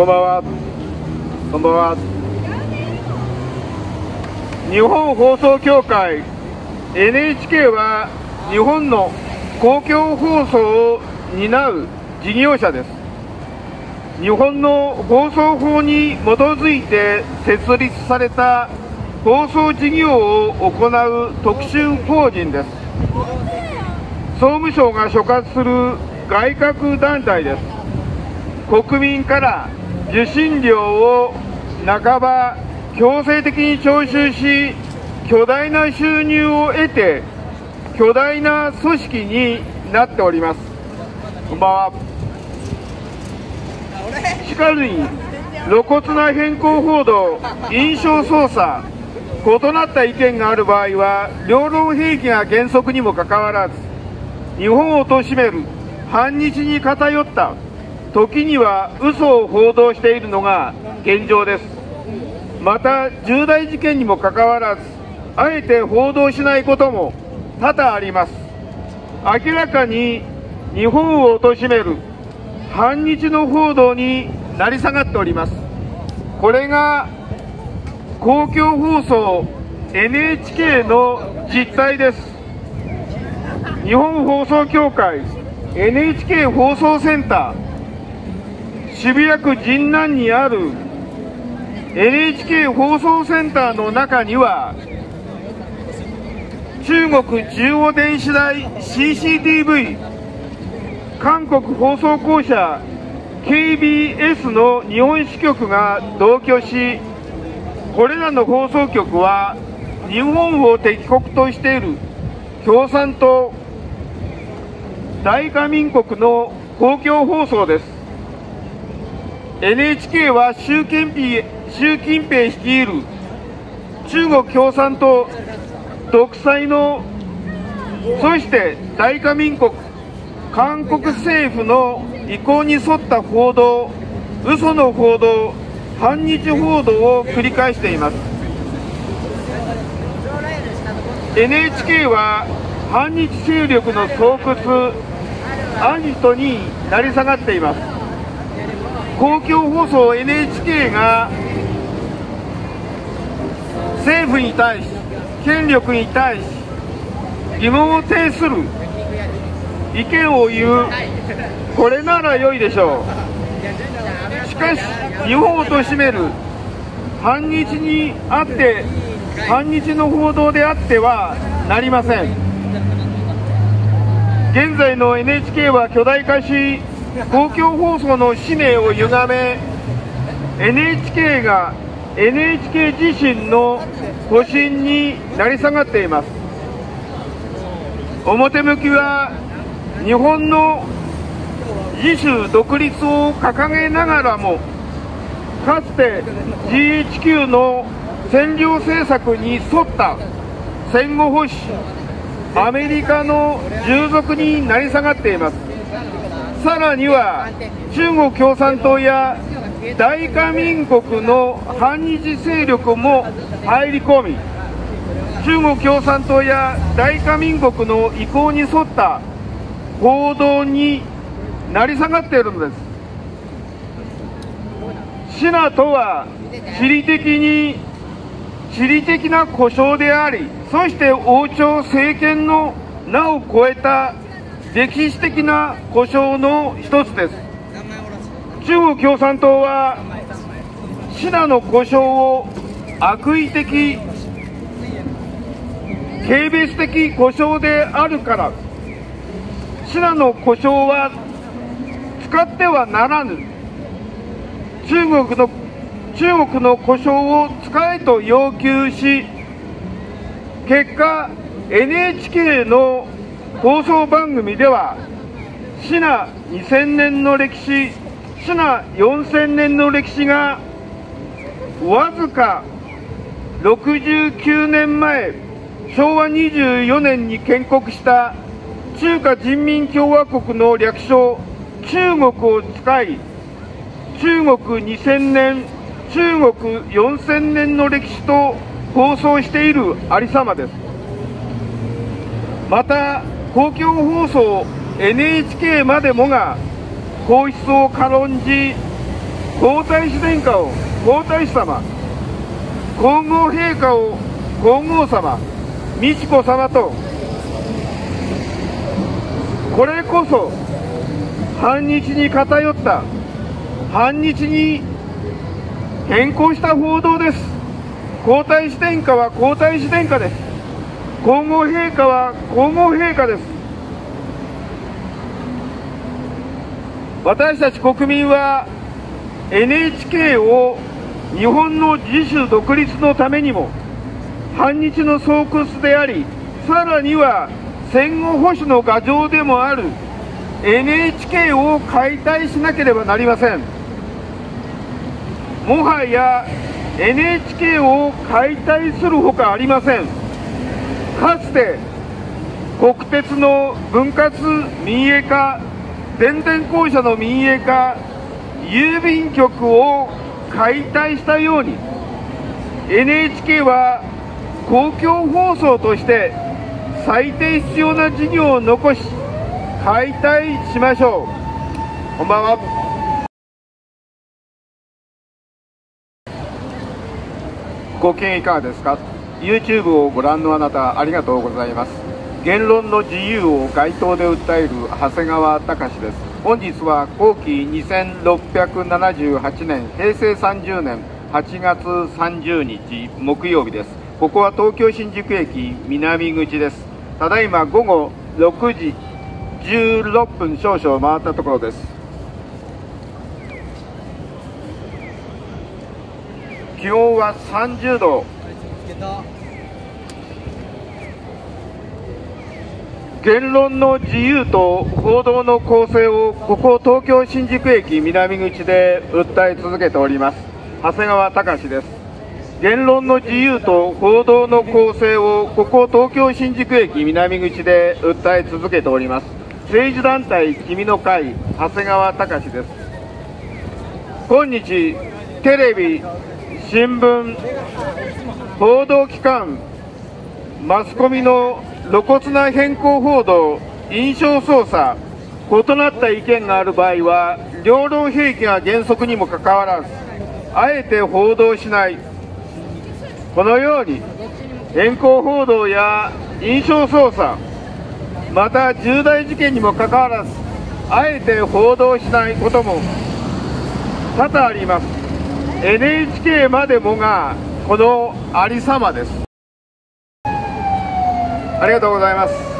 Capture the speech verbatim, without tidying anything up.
こんばんは。こんばんは。日本放送協会 エヌエイチケー は日本の公共放送を担う事業者です。日本の放送法に基づいて設立された放送事業を行う特殊法人です。総務省が所轄する外郭団体です。国民から受信料を半ば強制的に徴収し、巨大な収入を得て巨大な組織になっております。こんばんは。しかるに露骨な偏向報道、印象操作、異なった意見がある場合は両論併記が原則にもかかわらず、日本を貶める反日に偏った、時には嘘を報道しているのが現状です。また重大事件にもかかわらずあえて報道しないことも多々あります。明らかに日本を貶める反日の報道に成り下がっております。これが公共放送 エヌエイチケー の実態です。日本放送協会 エヌエイチケー 放送センター渋谷区神南にある エヌエイチケー 放送センターの中には、中国中央電視台 シーシーティーブイ、 韓国放送公社 ケービーエス の日本支局が同居し、これらの放送局は日本を敵国としている共産党大韓民国の公共放送です。 エヌエイチケー は習近平、習近平率いる中国共産党独裁の、そして大韓民国韓国政府の意向に沿った報道、嘘の報道、反日報道を繰り返しています。 エヌエイチケー は反日勢力の巣窟、アジトに成り下がっています。公共放送 エヌエイチケー が政府に対し、権力に対し疑問を呈する、意見を言う、これなら良いでしょう。しかし日本を貶める反日にあって反日の報道であってはなりません。現在の エヌエイチケー は巨大化し、公共放送の使命を歪め、 エヌエイチケー が エヌエイチケー 自身の保身に成り下がっています。表向きは日本の自主独立を掲げながらも、かつて ジーエイチキュー の占領政策に沿った戦後保守、アメリカの従属に成り下がっています。さらには中国共産党や大韓民国の反日勢力も入り込み、中国共産党や大韓民国の意向に沿った報道に成り下がっているのです。支那とは地理的に地理的な故障であり、そして王朝政権の名を超えた歴史的な故障の一つです。中国共産党は支那の故障を悪意的、軽蔑的故障であるから、支那の故障は使ってはならぬ、中国の中国の故障を使えと要求し、結果 エヌエイチケー の放送番組では支那にせんねんの歴史、支那よんせんねんの歴史がわずかろくじゅうきゅうねんまえ、しょうわにじゅうよねんに建国した中華人民共和国の略称中国を使い、中国にせんねん、中国よんせんねんの歴史と放送しているありさまです。また公共放送 エヌエイチケー までもが皇室を軽んじ、皇太子殿下を皇太子様、皇后陛下を皇后様、美智子様と、これこそ反日に偏った反日に変更した報道です。皇太子殿下は皇太子殿下です。皇后陛下は皇后陛下です。私たち国民は エヌエイチケー を日本の自主独立のためにも反日の巣窟であり、さらには戦後保守の牙城でもある エヌエイチケー を解体しなければなりません。もはや エヌエイチケー を解体するほかありません。かつて国鉄の分割民営化、電電公社の民営化、郵便局を解体したように エヌエイチケー は公共放送として最低必要な事業を残し解体しましょう。こんばんは。ご機嫌いかがですか。 YouTube をご覧のあなた、ありがとうございます。言論の自由を街頭で訴える長谷川隆です。本日は後期にせんろっぴゃくななじゅうはちねんへいせいさんじゅうねんはちがつさんじゅうにち木曜日です。ここは東京新宿駅南口です。ただいま午後ろくじじゅうろっぷん少々回ったところです。気温はさんじゅうど。言論の自由と報道の公正をここ東京新宿駅南口で訴え続けております長谷川隆です。言論の自由と報道の公正をここ東京新宿駅南口で訴え続けております政治団体君の会長谷川隆です。今日テレビ、新聞、報道機関、マスコミの露骨な偏向報道、印象操作、異なった意見がある場合は両論併記が原則にもかかわらずあえて報道しない、このように偏向報道や印象操作、また重大事件にもかかわらずあえて報道しないことも多々あります。 エヌエイチケー までもがこのありさまです。ありがとうございます。